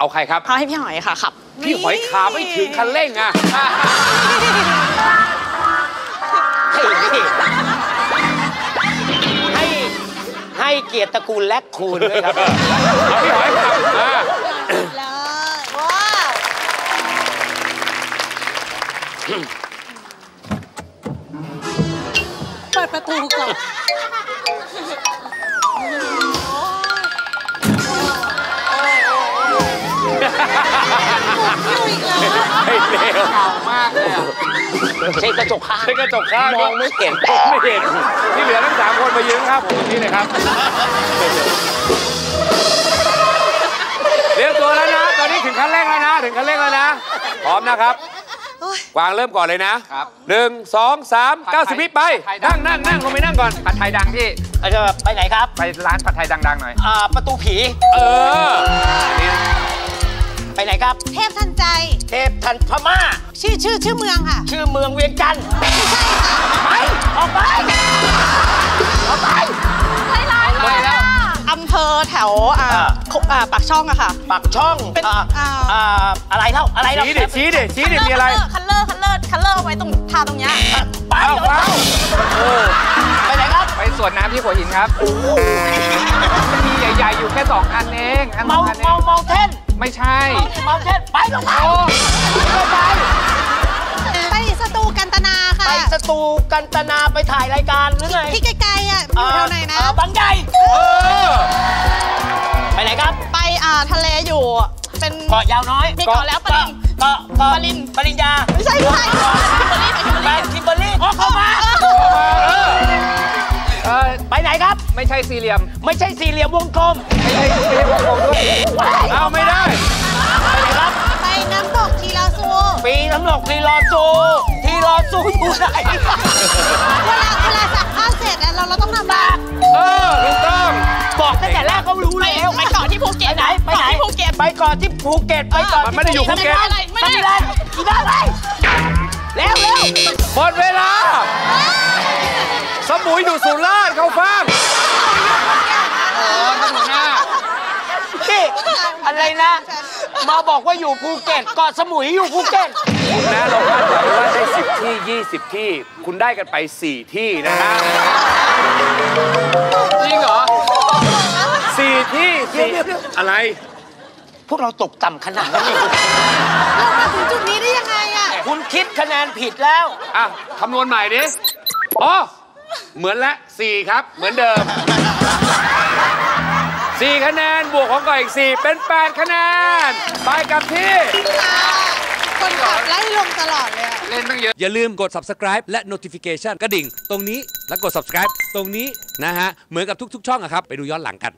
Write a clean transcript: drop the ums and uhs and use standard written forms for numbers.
เอาใครครับเอาให้พี่หอยค่ะขับพี่หอยขาไม่ถึงคันเร่งอ่ะให้เกียรติตระกูลแลกคูณด้วยครับพี่หอยขับเปิดประตูก่อนเร็วมากเลยใช้กระจกข้างมองไม่เห็นที่เหลือทั้ง3คนมายืนครับผมนี่นะครับเรียบตัวแล้วนะตอนนี้ถึงขั้นแรกแล้วนะพร้อมนะครับวางเริ่มก่อนเลยนะครับ1 2 3 90 วิไปนั่งลงไปนั่งก่อนผัดไทยดังที่จะไปไหนครับไปร้านผัดไทยดังๆหน่อยประตูผีไปไหนครับเทพทันใจเทพทันพม่าชื่อเมืองค่ะชื่อเมืองเวียงจันทร์ไม่ใช่ค่ะไปออกไปไทยรัฐไปแล้วอำเภอแถวปากช่องอะค่ะปากช่องเป็นอะไรเล่าอะไรเราชี้ดิมีอะไรคัลเลอร์ไว้ตรงทาตรงเนี้ยไปไหนครับไปสวนน้ำที่หัวหินครับมันมีใหญ่ๆอยู่แค่2อันเองเมาเท่นไม่ใช่มาเช็ดไปลงไปสตูกันตนาค่ะไปสตูกันตนาไปถ่ายรายการหรือไงที่ไกลๆอ่ะอยู่แถวไหนนะบางใหญ่ไปไหนครับไปทะเลอยู่เป็นเกาะยาวน้อยมีเกาะแล้วปริญญาไม่ใช่ทิมเบอร์รี่เข้ามาไปไหนครับไม่ใช่สี่เหลี่ยมวงกลมไม่ใช่วงกลมด้วยเอาไม่ได้ไปไหนครับไปน้ำตกทีลอซูอยู่ไหนเวลาสักผ้าเสร็จแล้วเราต้องทำอะไรถูกต้องบอกตั้งแต่แรกก็รู้แล้วไปเกาะที่ภูเก็ตไปไหนภูเก็ตไปเกาะที่ภูเก็ตไปเกาะมันไม่ได้อยู่ภูเก็ตไม่ได้เร็วหมดเวลาสมุยดูสุราษฎร์เข้าฟ้ามพี่อะไรนะมาบอกว่าอยู่ภูเก็ตเกาะสมุยอยู่ภูเก็ตนะเราคาดหวังว่าได้10ที่20ที่คุณได้กันไป4ที่นะฮะจริงเหรอ4ที่อะไรพวกเราตกต่ำขนาดนี้เรามาถึงจุดนี้ได้ยังไงอ่ะคุณคิดคะแนนผิดแล้วอ่ะคำนวณใหม่ดิอ๋อเหมือนละ4ครับเหมือนเดิม4คะแนนบวกของก่ออีก4เป็น8คะแนนไปกับที่คนขับไล่ลงตลอดเลยเล่นตั้งเยอะอย่าลืมกด subscribe และ notification กระดิ่งตรงนี้และกด subscribe ตรงนี้นะฮะเหมือนกับทุกๆช่องอะครับไปดูย้อนหลังกัน